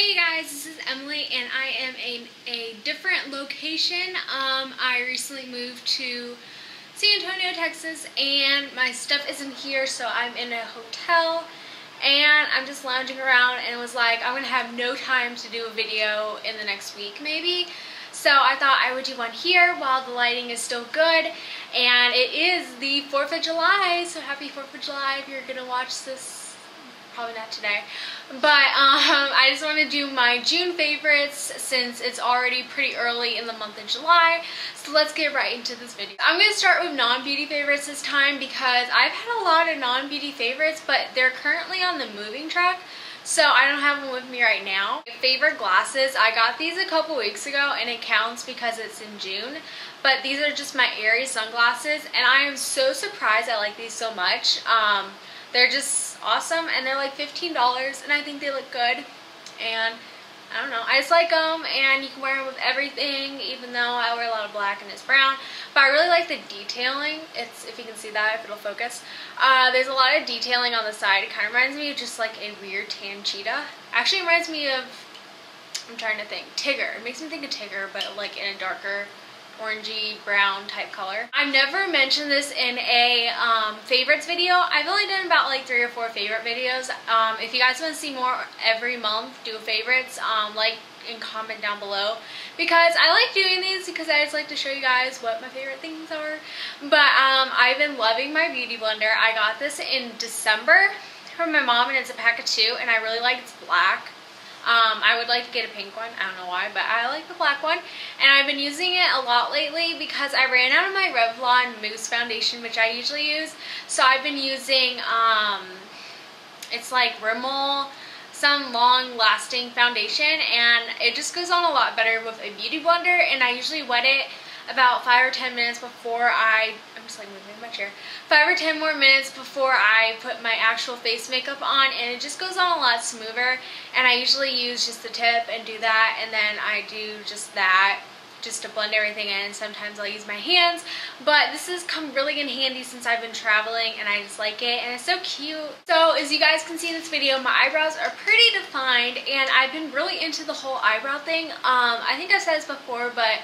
Hey you guys, this is Emily and I am in a different location. I recently moved to San Antonio, Texas, and my stuff isn't here, so I'm in a hotel and I'm just lounging around and was like, I'm gonna have no time to do a video in the next week maybe. So I thought I would do one here while the lighting is still good, and it is the 4th of July, so happy 4th of July if you're gonna watch this. Probably not today, but I just want to do my June favorites since it's already pretty early in the month of July. So let's get right into this video. I'm going to start with non-beauty favorites this time because I've had a lot of non-beauty favorites, but they're currently on the moving track, so I don't have one with me right now. My favorite glasses, I got these a couple weeks ago and it counts because it's in June, but these are just my Aerie sunglasses and I am so surprised I like these so much. They're just awesome and they're like $15 and I think they look good and I don't know, I just like them, and you can wear them with everything even though I wear a lot of black and it's brown, but I really like the detailing. It's, if you can see that, if it'll focus, there's a lot of detailing on the side. It kind of reminds me of just like a weird tan cheetah. Actually, it reminds me of, I'm trying to think, Tigger. It makes me think of Tigger, but like in a darker orangey brown type color. I've never mentioned this in a favorites video. I've only done about like 3 or 4 favorite videos. If you guys want to see more every month, do favorites, like and comment down below, because I like doing these because I just like to show you guys what my favorite things are. But I've been loving my Beauty Blender. I got this in December from my mom and it's a pack of 2 and I really like it's black. I would like to get a pink one, I don't know why, but I like the black one, and I've been using it a lot lately because I ran out of my Revlon mousse foundation, which I usually use, so I've been using, it's like Rimmel, some long lasting foundation, and it just goes on a lot better with a Beauty Blender, and I usually wet it about 5 or 10 minutes before I'm just like moving my chair, 5 or 10 more minutes before I put my actual face makeup on, and it just goes on a lot smoother, and I usually use just the tip and do that, and then I do just that just to blend everything in. Sometimes I'll use my hands, but this has come really in handy since I've been traveling and I just like it, and it's so cute. So as you guys can see in this video, my eyebrows are pretty defined and I've been really into the whole eyebrow thing. I think I've said this before, but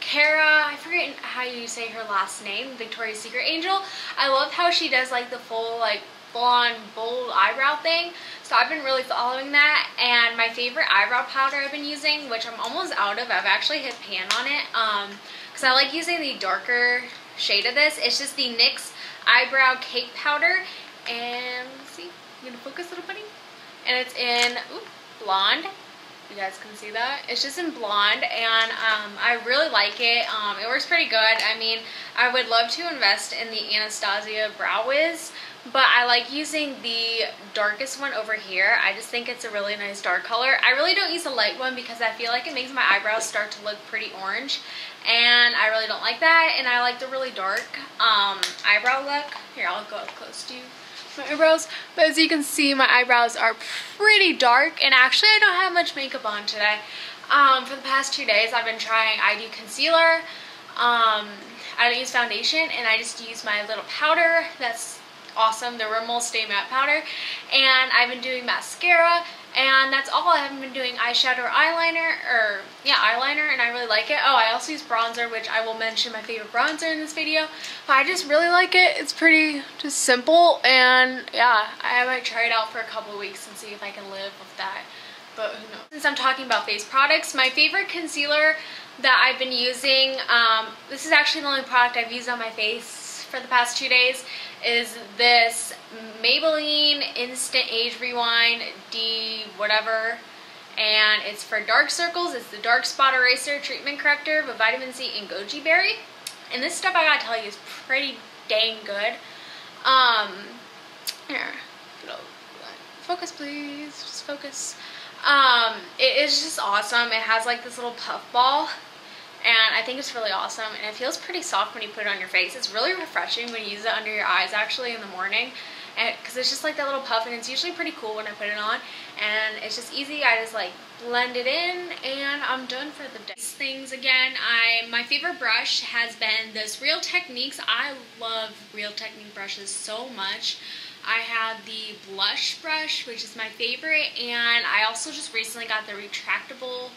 Cara, I forget how you say her last name, Victoria's Secret Angel. I love how she does like the full like blonde bold eyebrow thing, so I've been really following that. And my favorite eyebrow powder I've been using, which I'm almost out of, I've actually hit pan on it because I like using the darker shade of this. It's just the NYX eyebrow cake powder, and let's see, I'm gonna focus, little buddy, and it's in blonde. You guys can see that. It's just in blonde, and I really like it. It works pretty good. I mean, I would love to invest in the Anastasia Brow Wiz, but I like using the darkest one over here. I just think it's a really nice dark color. I really don't use a light one because I feel like it makes my eyebrows start to look pretty orange, and I really don't like that, and I like the really dark eyebrow look. Here, I'll go up close to you. My eyebrows, but as you can see, my eyebrows are pretty dark, and actually I don't have much makeup on today. For the past 2 days I've been trying, I do concealer, I don't use foundation, and I just use my little powder that's awesome, the Rimmel Stay Matte powder, and I've been doing mascara, and that's all. I haven't been doing eyeshadow or eyeliner, or yeah, eyeliner, and I really like it. Oh, I also use bronzer, which I will mention my favorite bronzer in this video, but I just really like it. It's pretty just simple, and yeah, I might try it out for a couple weeks and see if I can live with that, but who knows. Since I'm talking about face products, my favorite concealer that I've been using, this is actually the only product I've used on my face for the past 2 days, is this Maybelline Instant Age Rewind D whatever, and it's for dark circles. It's the Dark Spot Eraser Treatment Corrector with vitamin C and goji berry, and this stuff, I gotta tell you, is pretty dang good. Here, focus please, just focus. It is just awesome. It has like this little puff ball, and I think it's really awesome, and it feels pretty soft when you put it on your face. It's really refreshing when you use it under your eyes actually in the morning, and because it's just like that little puff, and it's usually pretty cool when I put it on, and it's just easy. I just like blend it in, and I'm done for the day. These things again, my favorite brush has been this Real Techniques. I love Real Technique brushes so much. I have the blush brush, which is my favorite, and I also just recently got the retractable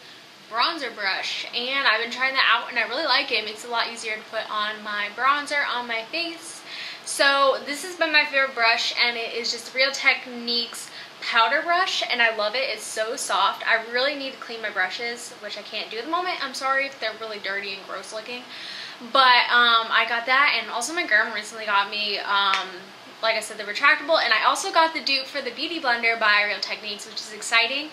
bronzer brush, and I've been trying that out and I really like it. It makes it a lot easier to put on my bronzer on my face. So this has been my favorite brush, and it is just Real Techniques powder brush, and I love it. It's so soft. I really need to clean my brushes, which I can't do at the moment. I'm sorry if they're really dirty and gross looking, but I got that, and also my grandma recently got me like I said, the retractable, and I also got the dupe for the Beauty Blender by Real Techniques, which is exciting.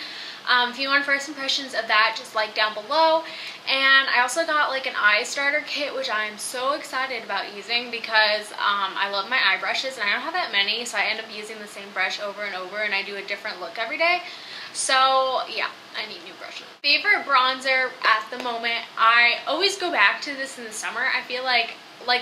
If you want first impressions of that, just like down below. And I also got like an eye starter kit, which I am so excited about using because I love my eye brushes and I don't have that many, so I end up using the same brush over and over, and I do a different look every day. So yeah, I need new brushes. Favorite bronzer at the moment, I always go back to this in the summer. I feel like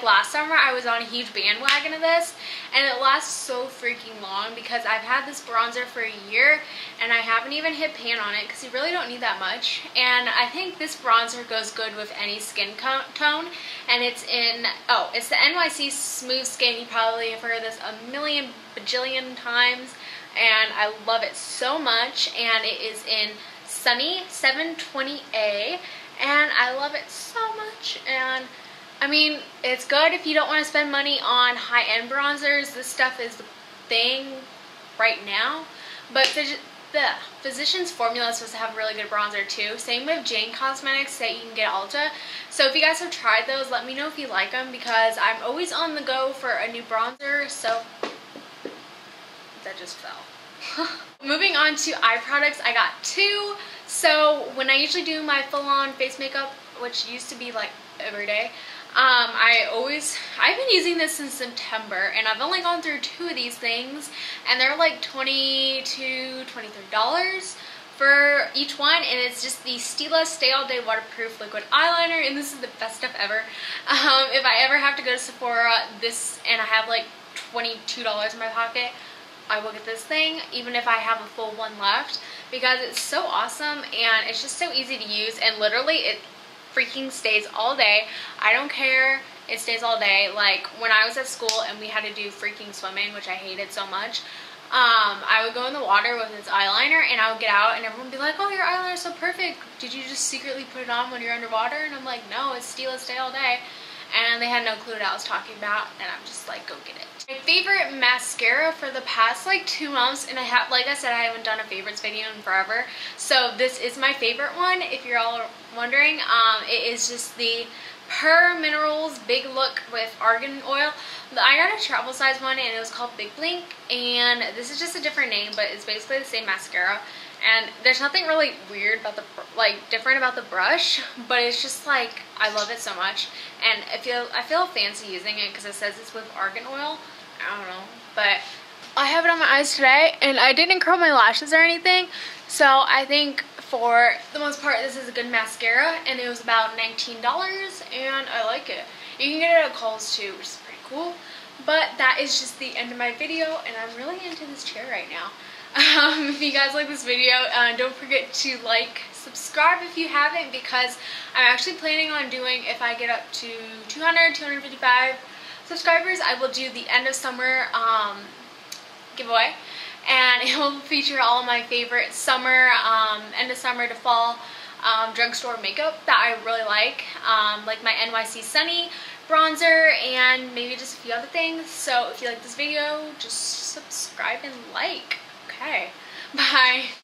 last summer I was on a huge bandwagon of this, and it lasts so freaking long because I've had this bronzer for a year and I haven't even hit pan on it because you really don't need that much. And I think this bronzer goes good with any skin tone, and it's in, oh, it's the NYC Smooth Skin. You probably have heard this a million bajillion times, and I love it so much, and it is in Sunny 720A, and I love it so much. And I mean, it's good if you don't want to spend money on high-end bronzers. This stuff is the thing right now. But the Physicians Formula is supposed to have a really good bronzer too. Same with Jane Cosmetics that you can get at Ulta. So if you guys have tried those, let me know if you like them, because I'm always on the go for a new bronzer. So that just fell. Moving on to eye products, I got two. So when I usually do my full-on face makeup, which used to be like every day, I've been using this since September, and I've only gone through two of these things, and they're like $22–$23 for each one. And it's just the Stila Stay All Day Waterproof Liquid Eyeliner, and this is the best stuff ever. If I ever have to go to Sephora, this, and I have like $22 in my pocket, I will get this thing, even if I have a full one left, because it's so awesome and it's just so easy to use, and literally it freaking stays all day. I don't care, it stays all day. Like when I was at school and we had to do freaking swimming, which I hated so much, I would go in the water with this eyeliner, and I would get out and everyone would be like, oh, your eyeliner is so perfect, did you just secretly put it on when you're underwater? And I'm like, no, it's Stila Stay All Day. And they had no clue what I was talking about, and I'm just like, go get it. My favorite mascara for the past like 2 months, and I have, like I said, I haven't done a favorites video in forever, so this is my favorite one, if you're all wondering. It is just the Pur Minerals Big Look with Argan Oil. I got a travel size one, and it was called Big Blink, and this is just a different name, but it's basically the same mascara. And there's nothing really weird about the, like, different about the brush, but it's just like, I love it so much. And I feel fancy using it because it says it's with argan oil. I don't know, but I have it on my eyes today, and I didn't curl my lashes or anything, so I think for the most part this is a good mascara, and it was about $19, and I like it. You can get it at Kohl's too, which is pretty cool. But that is just the end of my video, and I'm really into this chair right now. If you guys like this video, don't forget to like, subscribe if you haven't, because I'm actually planning on doing, if I get up to 200–255 subscribers, I will do the end of summer giveaway, and it will feature all of my favorite summer, end of summer to fall drugstore makeup that I really like my NYC Sunny bronzer, and maybe just a few other things. So if you like this video, just subscribe and like. Okay, bye.